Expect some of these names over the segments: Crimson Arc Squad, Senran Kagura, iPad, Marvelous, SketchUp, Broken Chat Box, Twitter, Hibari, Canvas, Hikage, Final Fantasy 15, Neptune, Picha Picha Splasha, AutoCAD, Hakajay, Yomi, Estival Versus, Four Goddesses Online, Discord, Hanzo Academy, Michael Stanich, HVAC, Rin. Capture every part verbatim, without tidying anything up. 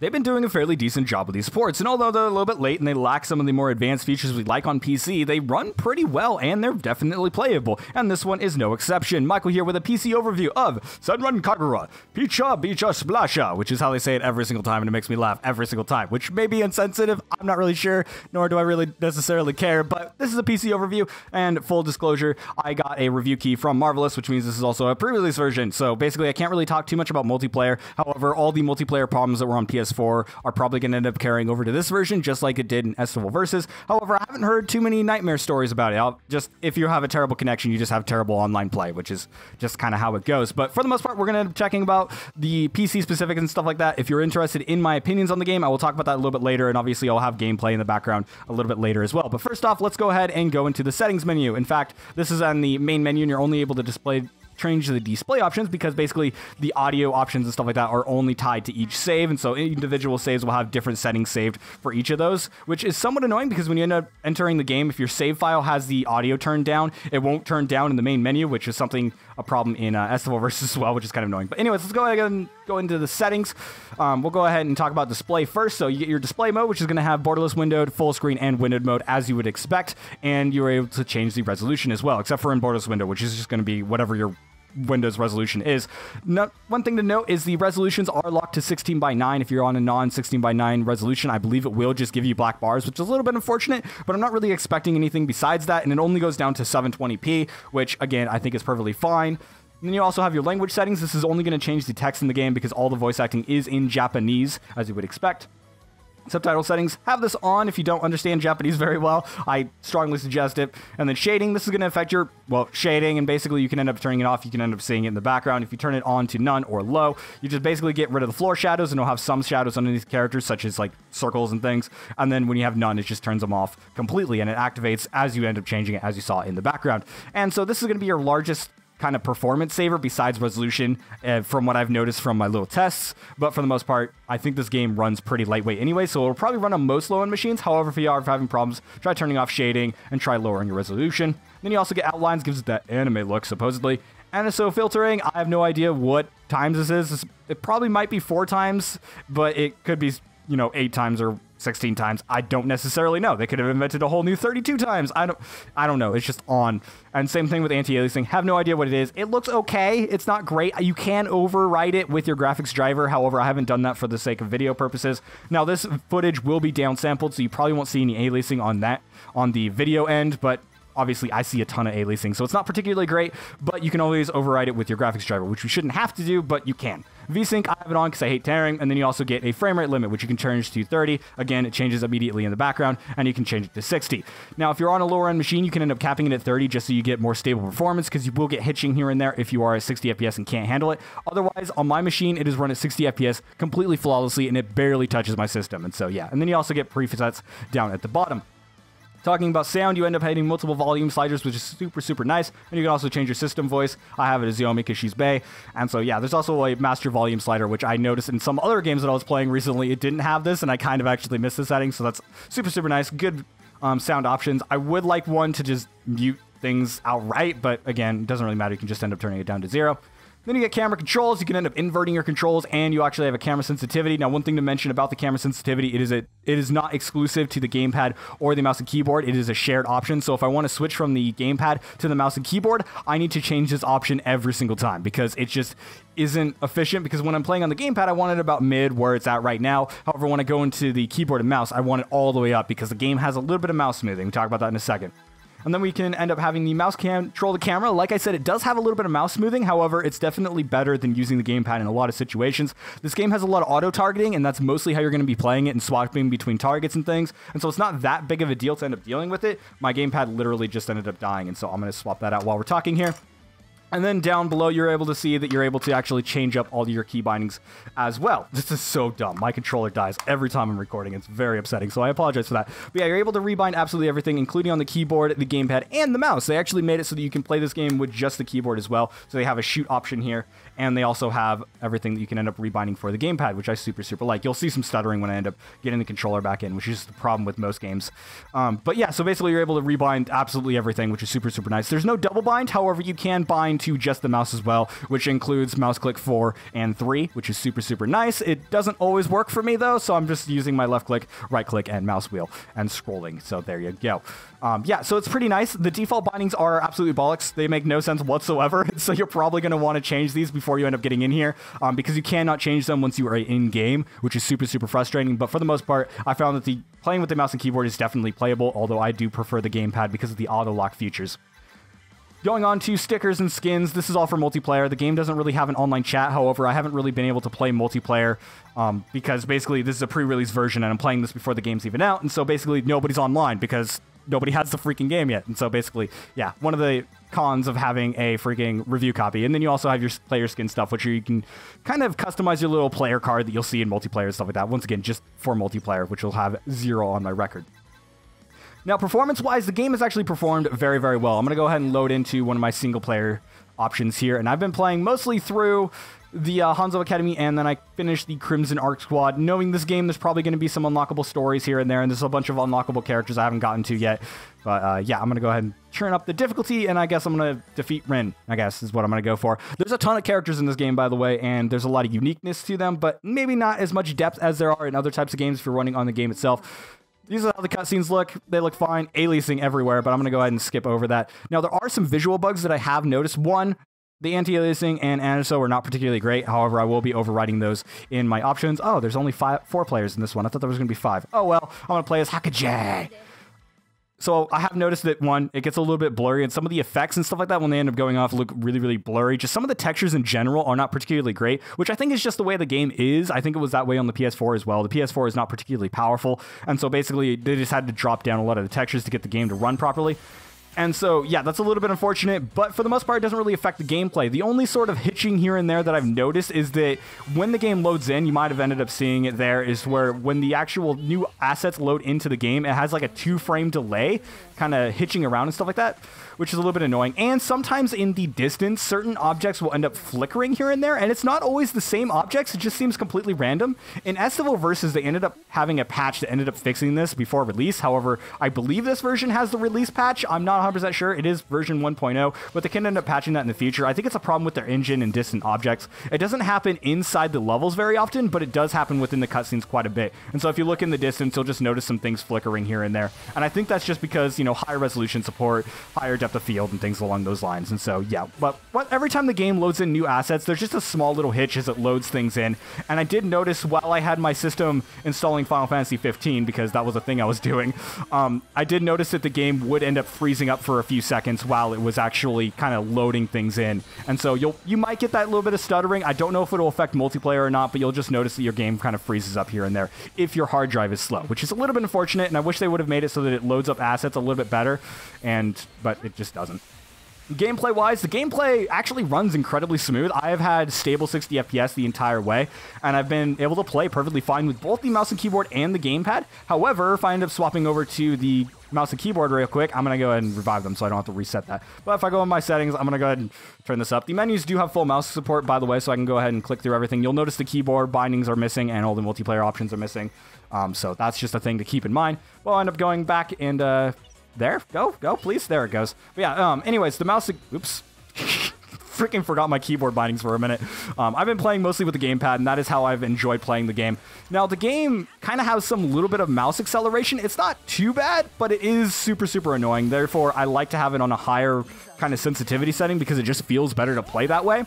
They've been doing a fairly decent job with these ports, and although they're a little bit late and they lack some of the more advanced features we like on P C, they run pretty well and they're definitely playable, and this one is no exception. Michael here with a P C overview of Senran Kagura, Picha Picha Splasha, which is how they say it every single time and it makes me laugh every single time, which may be insensitive, I'm not really sure, nor do I really necessarily care, but this is a P C overview, and full disclosure, I got a review key from Marvelous, which means this is also a pre-release version, so basically I can't really talk too much about multiplayer. However, all the multiplayer problems that were on P S four are probably going to end up carrying over to this version, just like it did in Estival Versus. However, I haven't heard too many nightmare stories about it. I'll just, if you have a terrible connection, you just have terrible online play, which is just kind of how it goes. But for the most part, we're going to end up checking about the P C specifics and stuff like that. If you're interested in my opinions on the game, I will talk about that a little bit later, and obviously I'll have gameplay in the background a little bit later as well. But first off, let's go ahead and go into the settings menu. In fact, this is on the main menu, and you're only able to display change the display options because basically the audio options and stuff like that are only tied to each save, and so individual saves will have different settings saved for each of those, which is somewhat annoying because when you end up entering the game, if your save file has the audio turned down, it won't turn down in the main menu, which is something a problem in uh, Estival Versus as well, which is kind of annoying. But anyways, let's go ahead and go into the settings. Um, we'll go ahead and talk about display first. So you get your display mode, which is going to have borderless windowed, full screen, and windowed mode as you would expect, and you're able to change the resolution as well, except for in borderless window, which is just going to be whatever your Windows resolution is. No, one thing to note is the resolutions are locked to sixteen by nine. If you're on a non sixteen by nine resolution, I believe it will just give you black bars, which is a little bit unfortunate, but I'm not really expecting anything besides that, and it only goes down to seven twenty p, which again, I think is perfectly fine. And then you also have your language settings. This is only going to change the text in the game because all the voice acting is in Japanese, as you would expect. Subtitle settings, have this on if you don't understand Japanese very well. I strongly suggest it. And then shading, this is going to affect your, well, shading, and basically you can end up turning it off. You can end up seeing it in the background. If you turn it on to none or low, you just basically get rid of the floor shadows, and it'll have some shadows underneath characters, such as like circles and things. And then when you have none, it just turns them off completely, and it activates as you end up changing it, as you saw in the background. And so this is going to be your largest kind of performance saver besides resolution, uh, from what I've noticed from my little tests. But for the most part, I think this game runs pretty lightweight anyway, so it'll probably run on most low-end machines. However, if you are having problems, try turning off shading and try lowering your resolution. Then you also get outlines, gives it that anime look supposedly. And so filtering, I have no idea what times this is. It probably might be four times, but it could be, you know, eight times or sixteen times. I don't necessarily know. They could have invented a whole new thirty-two times. I don't I don't know. It's just on. And same thing with anti-aliasing. Have no idea what it is. It looks okay. It's not great. You can override it with your graphics driver. However, I haven't done that for the sake of video purposes. Now, this footage will be downsampled, so you probably won't see any aliasing on that on the video end, but obviously, I see a ton of aliasing, so it's not particularly great, but you can always override it with your graphics driver, which we shouldn't have to do, but you can. VSync, I have it on because I hate tearing, and then you also get a frame rate limit, which you can change to thirty. Again, it changes immediately in the background, and you can change it to sixty. Now, if you're on a lower-end machine, you can end up capping it at thirty just so you get more stable performance, because you will get hitching here and there if you are at sixty F P S and can't handle it. Otherwise, on my machine, it is run at sixty F P S completely flawlessly, and it barely touches my system, and so yeah. And then you also get presets down at the bottom. Talking about sound, you end up having multiple volume sliders, which is super, super nice. And you can also change your system voice. I have it as Yomi because she's bae. And so, yeah, there's also a master volume slider, which I noticed in some other games that I was playing recently, it didn't have this, and I kind of actually missed the setting. So that's super, super nice. Good um, sound options. I would like one to just mute things outright, but again, it doesn't really matter. You can just end up turning it down to zero. Then you get camera controls. You can end up inverting your controls, and you actually have a camera sensitivity. Now, one thing to mention about the camera sensitivity, it is a, it is not exclusive to the gamepad or the mouse and keyboard. It is a shared option. So if I want to switch from the gamepad to the mouse and keyboard, I need to change this option every single time because it just isn't efficient, because when I'm playing on the gamepad, I want it about mid where it's at right now. However, when I go into the keyboard and mouse, I want it all the way up because the game has a little bit of mouse smoothing. We'll talk about that in a second. And then we can end up having the mouse control the camera. Like I said, it does have a little bit of mouse smoothing. However, it's definitely better than using the gamepad in a lot of situations. This game has a lot of auto-targeting, and that's mostly how you're going to be playing it and swapping between targets and things. And so it's not that big of a deal to end up dealing with it. My gamepad literally just ended up dying, and so I'm going to swap that out while we're talking here. And then down below, you're able to see that you're able to actually change up all your key bindings as well. This is so dumb. My controller dies every time I'm recording. It's very upsetting, so I apologize for that. But yeah, you're able to rebind absolutely everything, including on the keyboard, the gamepad, and the mouse. They actually made it so that you can play this game with just the keyboard as well. So they have a shoot option here, and they also have everything that you can end up rebinding for the gamepad, which I super, super like. You'll see some stuttering when I end up getting the controller back in, which is the problem with most games. Um, but yeah, so basically you're able to rebind absolutely everything, which is super, super nice. There's no double bind. However, you can bind into just the mouse as well, which includes mouse click four and three, which is super, super nice. It doesn't always work for me though, so I'm just using my left click, right click, and mouse wheel and scrolling. So there you go. Um, yeah, so it's pretty nice. The default bindings are absolutely bollocks. They make no sense whatsoever. So you're probably going to want to change these before you end up getting in here, um, because you cannot change them once you are in game, which is super, super frustrating. But for the most part, I found that the playing with the mouse and keyboard is definitely playable, although I do prefer the gamepad because of the auto lock features. Going on to stickers and skins, this is all for multiplayer. The game doesn't really have an online chat, however, I haven't really been able to play multiplayer um, because basically this is a pre-release version and I'm playing this before the game's even out, and so basically nobody's online because nobody has the freaking game yet. And so basically, yeah, one of the cons of having a freaking review copy. And then you also have your player skin stuff, which you can kind of customize your little player card that you'll see in multiplayer and stuff like that. Once again, just for multiplayer, which will have zero on my record. Now, performance-wise, the game has actually performed very, very well. I'm going to go ahead and load into one of my single-player options here, and I've been playing mostly through the uh, Hanzo Academy, and then I finished the Crimson Arc Squad. Knowing this game, there's probably going to be some unlockable stories here and there, and there's a bunch of unlockable characters I haven't gotten to yet. But uh, yeah, I'm going to go ahead and turn up the difficulty, and I guess I'm going to defeat Rin, I guess is what I'm going to go for. There's a ton of characters in this game, by the way, and there's a lot of uniqueness to them, but maybe not as much depth as there are in other types of games if you're running on the game itself. These are how the cutscenes look. They look fine. Aliasing everywhere, but I'm going to go ahead and skip over that. Now, there are some visual bugs that I have noticed. One, the anti-aliasing and Aniso are not particularly great. However, I will be overriding those in my options. Oh, there's only five, four players in this one. I thought there was going to be five. Oh, well, I'm going to play as Hakajay. So I have noticed that, one, it gets a little bit blurry, and some of the effects and stuff like that when they end up going off look really, really blurry. Just some of the textures in general are not particularly great, which I think is just the way the game is. I think it was that way on the P S four as well. The P S four is not particularly powerful, and so basically they just had to drop down a lot of the textures to get the game to run properly. And so, yeah, that's a little bit unfortunate, but for the most part, it doesn't really affect the gameplay. The only sort of hitching here and there that I've noticed is that when the game loads in, you might have ended up seeing it there, is where when the actual new assets load into the game, it has like a two-frame delay, kind of hitching around and stuff like that, which is a little bit annoying. And sometimes in the distance, certain objects will end up flickering here and there, and it's not always the same objects. It just seems completely random. In Estival Versus, they ended up having a patch that ended up fixing this before release. However, I believe this version has the release patch. I'm not one hundred percent sure. It is version one point oh, but they can end up patching that in the future. I think it's a problem with their engine and distant objects. It doesn't happen inside the levels very often, but it does happen within the cutscenes quite a bit. And so if you look in the distance, you'll just notice some things flickering here and there. And I think that's just because, you know, higher resolution support, higher depth of field, and things along those lines. And so, yeah, but what, every time the game loads in new assets, there's just a small little hitch as it loads things in. And I did notice while I had my system installing Final Fantasy fifteen, because that was a thing I was doing, um, I did notice that the game would end up freezing up for a few seconds while it was actually kind of loading things in. And so you'll you might get that little bit of stuttering. I don't know if it'll affect multiplayer or not, but you'll just notice that your game kind of freezes up here and there if your hard drive is slow, which is a little bit unfortunate, and I wish they would have made it so that it loads up assets a little bit better, and but it just doesn't. Gameplay wise, the gameplay actually runs incredibly smooth. I have had stable sixty F P S the entire way, and I've been able to play perfectly fine with both the mouse and keyboard and the gamepad. However, if I end up swapping over to the mouse and keyboard real quick, I'm going to go ahead and revive them so I don't have to reset that. But if I go in my settings, I'm going to go ahead and turn this up. The menus do have full mouse support, by the way, so I can go ahead and click through everything. You'll notice the keyboard bindings are missing and all the multiplayer options are missing. Um, so that's just a thing to keep in mind. Well, I end up going back and... Uh, There, go, go, please. There it goes. But yeah, um, anyways, the mouse... Oops. Freaking forgot my keyboard bindings for a minute. Um, I've been playing mostly with the gamepad, and that is how I've enjoyed playing the game. Now, the game kind of has some little bit of mouse acceleration. It's not too bad, but it is super, super annoying. Therefore, I like to have it on a higher kind of sensitivity setting because it just feels better to play that way.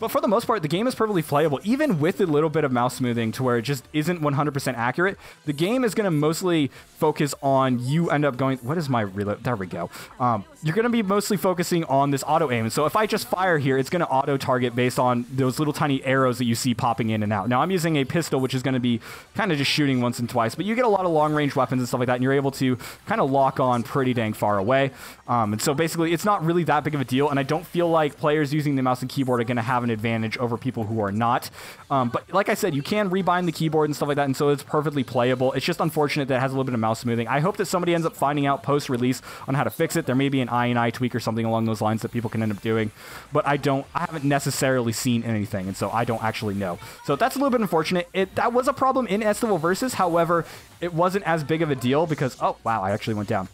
But for the most part, the game is perfectly playable, even with a little bit of mouse smoothing to where it just isn't one hundred percent accurate. The game is going to mostly focus on you end up going... What is my reload? There we go. Um, you're going to be mostly focusing on this auto-aim. So if I just fire here, it's going to auto-target based on those little tiny arrows that you see popping in and out. Now, I'm using a pistol, which is going to be kind of just shooting once and twice, but you get a lot of long-range weapons and stuff like that, and you're able to kind of lock on pretty dang far away. Um, and so basically, it's not really that big of a deal, and I don't feel like players using the mouse and keyboard are going to have an advantage over people who are not. Um, but like I said, you can rebind the keyboard and stuff like that, and so it's perfectly playable. It's just unfortunate that it has a little bit of mouse smoothing. I hope that somebody ends up finding out post-release on how to fix it. There may be an I and I tweak or something along those lines that people can end up doing, but I don't, I haven't necessarily seen anything, and so I don't actually know. So that's a little bit unfortunate. It, that was a problem in Estival Versus. However, it wasn't as big of a deal because, oh, wow, I actually went down.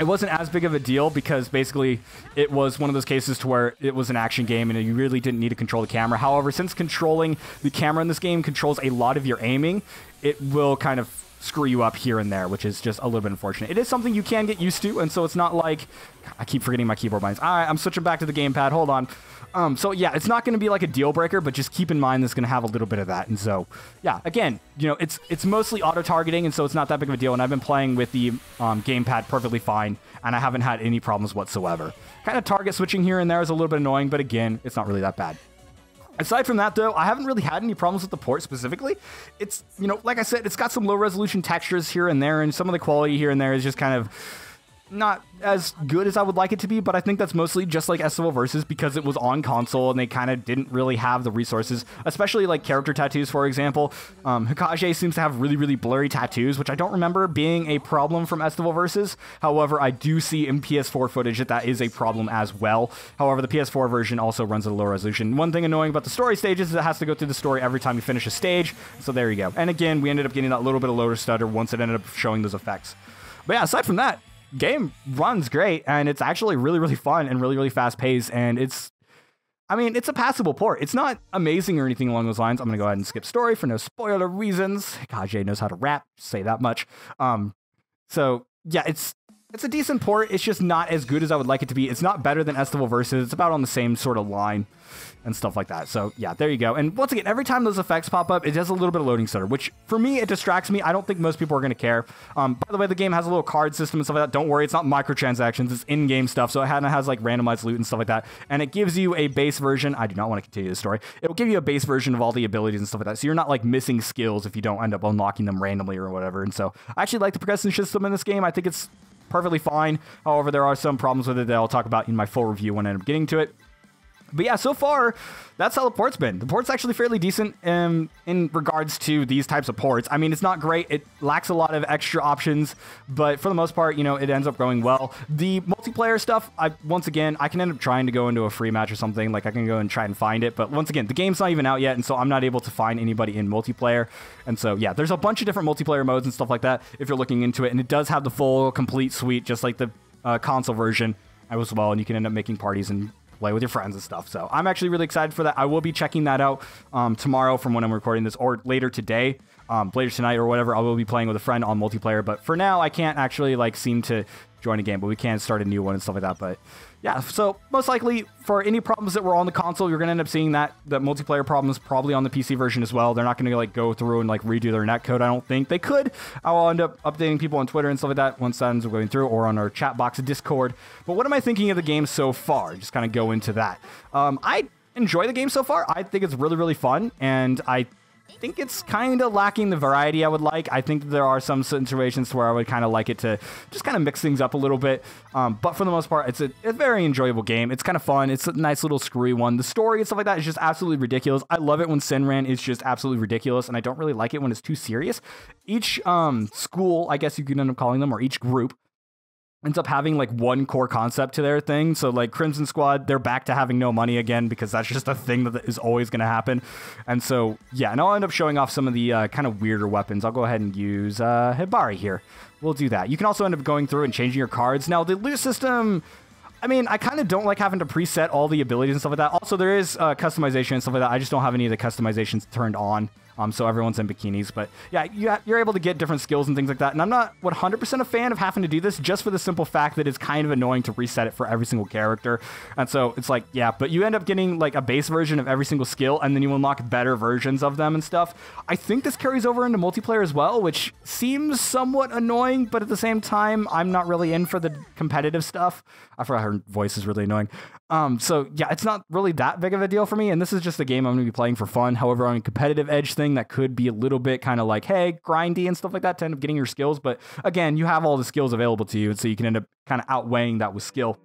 it wasn't as big of a deal because basically it was one of those cases to where it was an action game and you really didn't need to control the camera. However, since controlling the camera in this game controls a lot of your aiming, it will kind of screw you up here and there, which is just a little bit unfortunate. It is something you can get used to, and so it's not like... I keep forgetting my keyboard buttons. All right, I'm switching back to the gamepad. Hold on. Um, so, yeah, it's not going to be like a deal-breaker, but just keep in mind it's going to have a little bit of that. And so, yeah, again, you know, it's it's mostly auto-targeting, and so it's not that big of a deal, and I've been playing with the um, gamepad perfectly fine, and I haven't had any problems whatsoever. Kind of target switching here and there is a little bit annoying, but again, it's not really that bad. Aside from that, though, I haven't really had any problems with the port specifically. It's, you know, like I said, it's got some low-resolution textures here and there, and some of the quality here and there is just kind of not as good as I would like it to be, but I think that's mostly just like Estival Versus because it was on console and they kind of didn't really have the resources, especially like character tattoos, for example. Um, Hikage seems to have really, really blurry tattoos, which I don't remember being a problem from Estival Versus. However, I do see in P S four footage that that is a problem as well. However, the P S four version also runs at a low resolution. One thing annoying about the story stages is it has to go through the story every time you finish a stage. So there you go. And again, we ended up getting that little bit of loader stutter once it ended up showing those effects. But yeah, aside from that, game runs great, and it's actually really, really fun and really, really fast paced, and it's, I mean, it's a passable port. It's not amazing or anything along those lines. I'm going to go ahead and skip story for no spoiler reasons. Hikage knows how to rap, say that much. Um, so, yeah, it's it's a decent port. It's just not as good as I would like it to be. It's not better than Estival Versus. It's about on the same sort of line and stuff like that. So, yeah, there you go. And once again, every time those effects pop up, it does a little bit of loading stutter, which for me, it distracts me. I don't think most people are going to care. Um, by the way, the game has a little card system and stuff like that. Don't worry, it's not microtransactions. It's in-game stuff. So it has like randomized loot and stuff like that. And it gives you a base version. I do not want to continue the story. It will give you a base version of all the abilities and stuff like that. So you're not like missing skills if you don't end up unlocking them randomly or whatever. And so I actually like the progression system in this game. I think it's perfectly fine. However, there are some problems with it that I'll talk about in my full review when I end up getting to it. But yeah, so far, that's how the port's been. The port's actually fairly decent um, in regards to these types of ports. I mean, it's not great. It lacks a lot of extra options, but for the most part, you know, it ends up going well. The multiplayer stuff, I once again, I can end up trying to go into a free match or something. Like, I can go and try and find it. But once again, the game's not even out yet, and so I'm not able to find anybody in multiplayer. And so, yeah, there's a bunch of different multiplayer modes and stuff like that if you're looking into it. And it does have the full, complete suite, just like the uh, console version as well. And you can end up making parties and play with your friends and stuff. So I'm actually really excited for that. I will be checking that out um, tomorrow from when I'm recording this, or later today, um, later tonight or whatever. I will be playing with a friend on multiplayer, but for now I can't actually like seem to join a game, but we can start a new one and stuff like that. But yeah, so most likely for any problems that were on the console, you're going to end up seeing that the multiplayer problem is probably on the P C version as well. They're not going to like go through and like redo their netcode. I don't think they could. I'll end up updating people on Twitter and stuff like that once that ends up going through, or on our chat box of Discord. But what am I thinking of the game so far? Just kind of go into that. Um, I enjoy the game so far. I think it's really, really fun, and I think it's kind of lacking the variety I would like. I think there are some situations where I would kind of like it to just kind of mix things up a little bit. Um, but for the most part, it's a, a very enjoyable game. It's kind of fun. It's a nice little screwy one. The story and stuff like that is just absolutely ridiculous. I love it when Senran is just absolutely ridiculous, and I don't really like it when it's too serious. Each um, school, I guess you could end up calling them, or each group, ends up having like one core concept to their thing. So like Crimson Squad, they're back to having no money again, because that's just a thing that is always going to happen. And so, yeah, and I'll end up showing off some of the uh, kind of weirder weapons. I'll go ahead and use uh, Hibari here. We'll do that. You can also end up going through and changing your cards. Now the loot system, I mean, I kind of don't like having to preset all the abilities and stuff like that. Also, there is uh, customization and stuff like that. I just don't have any of the customizations turned on. Um, so everyone's in bikinis, but yeah, you you're able to get different skills and things like that. And I'm not one hundred percent a fan of having to do this, just for the simple fact that it's kind of annoying to reset it for every single character. And so it's like, yeah, but you end up getting like a base version of every single skill, and then you unlock better versions of them and stuff. I think this carries over into multiplayer as well, which seems somewhat annoying, but at the same time, I'm not really in for the competitive stuff. I forgot her voice is really annoying. Um, so yeah, it's not really that big of a deal for me, and this is just a game I'm going to be playing for fun. However, on a competitive edge thing, that could be a little bit kind of like, hey, grindy and stuff like that to end up getting your skills. But again, you have all the skills available to you, and so you can end up kind of outweighing that with skill.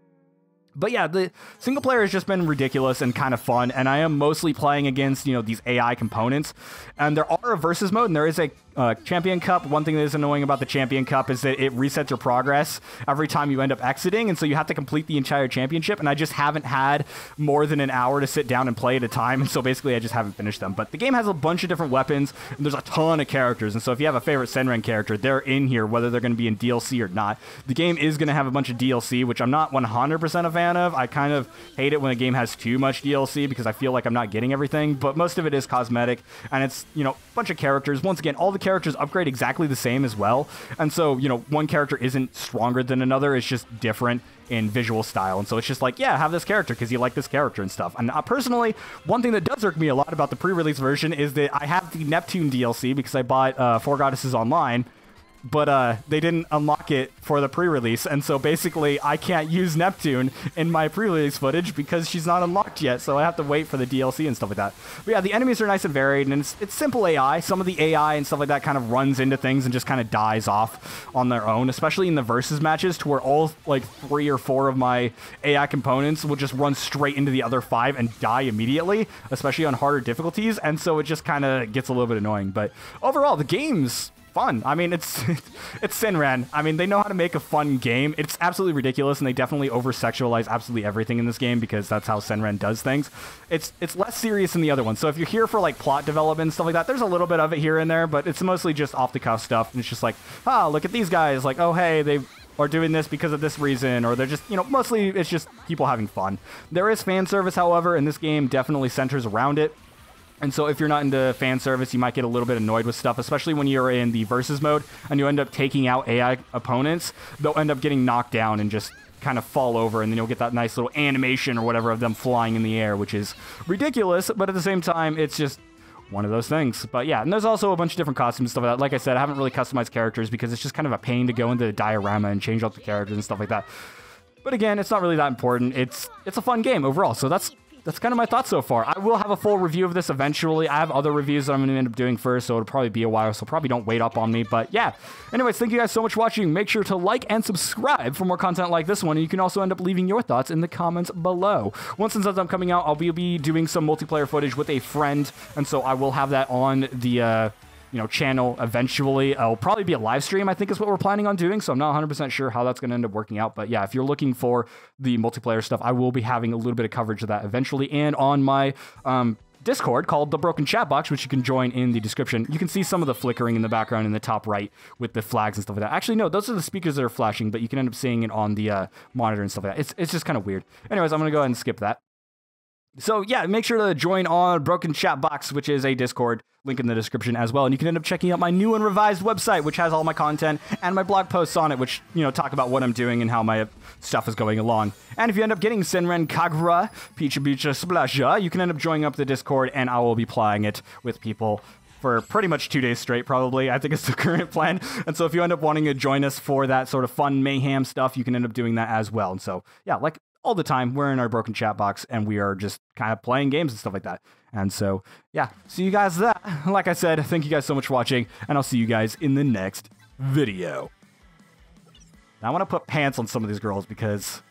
But yeah, the single player has just been ridiculous and kind of fun, and I am mostly playing against, you know, these A I components. And there are a versus mode, and there is a Uh, Champion Cup, one thing that is annoying about the Champion Cup is that it resets your progress every time you end up exiting, and so you have to complete the entire championship, and I just haven't had more than an hour to sit down and play at a time, and so basically I just haven't finished them. But the game has a bunch of different weapons, and there's a ton of characters, and so if you have a favorite Senran character, they're in here, whether they're going to be in D L C or not. The game is going to have a bunch of D L C, which I'm not one hundred percent a fan of. I kind of hate it when a game has too much D L C because I feel like I'm not getting everything, but most of it is cosmetic, and it's, you know, a bunch of characters. Once again, all the characters upgrade exactly the same as well, and so, you know, one character isn't stronger than another, it's just different in visual style, and so it's just like, yeah, have this character because you like this character and stuff. And uh, personally, one thing that does irk me a lot about the pre-release version is that I have the Neptune D L C because I bought uh, Four Goddesses Online, but uh, they didn't unlock it for the pre-release, and so basically I can't use Neptune in my pre-release footage because she's not unlocked yet, so I have to wait for the D L C and stuff like that. But yeah, the enemies are nice and varied, and it's, it's simple A I. Some of the A I and stuff like that kind of runs into things and just kind of dies off on their own, especially in the versus matches, to where all like three or four of my A I components will just run straight into the other five and die immediately, especially on harder difficulties, and so it just kind of gets a little bit annoying. But overall, the game's fun. I mean, it's it's Senran. I mean, they know how to make a fun game. It's absolutely ridiculous, and they definitely over-sexualize absolutely everything in this game because that's how Senran does things. It's it's less serious than the other one. So if you're here for like plot development and stuff like that, there's a little bit of it here and there, but it's mostly just off-the-cuff stuff. And it's just like, ah, oh, look at these guys. Like, oh, hey, they are doing this because of this reason, or they're just, you know, mostly it's just people having fun. There is fan service, however, and this game definitely centers around it. And so if you're not into fan service, you might get a little bit annoyed with stuff, especially when you're in the versus mode and you end up taking out A I opponents. They'll end up getting knocked down and just kind of fall over, and then you'll get that nice little animation or whatever of them flying in the air, which is ridiculous, but at the same time, it's just one of those things. But yeah, and there's also a bunch of different costumes and stuff like that. Like I said, I haven't really customized characters because it's just kind of a pain to go into the diorama and change up the characters and stuff like that. But again, it's not really that important. It's, it's a fun game overall, so that's That's kind of my thoughts so far. I will have a full review of this eventually. I have other reviews that I'm going to end up doing first, so it'll probably be a while, so probably don't wait up on me. But yeah, anyways, thank you guys so much for watching. Make sure to like and subscribe for more content like this one, and you can also end up leaving your thoughts in the comments below. Once and since I'm coming out, I'll be doing some multiplayer footage with a friend, and so I will have that on the uh, you know, channel eventually. It'll probably be a live stream, I think, is what we're planning on doing, so I'm not one hundred percent sure how that's going to end up working out. But yeah, if you're looking for the multiplayer stuff, I will be having a little bit of coverage of that eventually. And on my um Discord called the Broken Chat Box, which you can join in the description, you can see some of the flickering in the background in the top right with the flags and stuff like that. Actually, no, those are the speakers that are flashing, but you can end up seeing it on the uh monitor and stuff like that. It's, it's just kind of weird. Anyways, I'm gonna go ahead and skip that. So yeah, make sure to join on Broken Chat Box, which is a Discord, link in the description as well. And you can end up checking out my new and revised website, which has all my content and my blog posts on it, which, you know, talk about what I'm doing and how my stuff is going along. And if you end up getting Senran Kagura, Picha Picha Splasha, you can end up joining up the Discord, and I will be playing it with people for pretty much two days straight, probably. I think it's the current plan. And so if you end up wanting to join us for that sort of fun mayhem stuff, you can end up doing that as well. And so yeah, like all the time, we're in our Broken Chat Box, and we are just kind of playing games and stuff like that. And so, yeah, see you guys that. Like I said, thank you guys so much for watching, and I'll see you guys in the next video. Now, I want to put pants on some of these girls because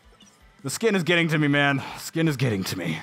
the skin is getting to me, man. Skin is getting to me.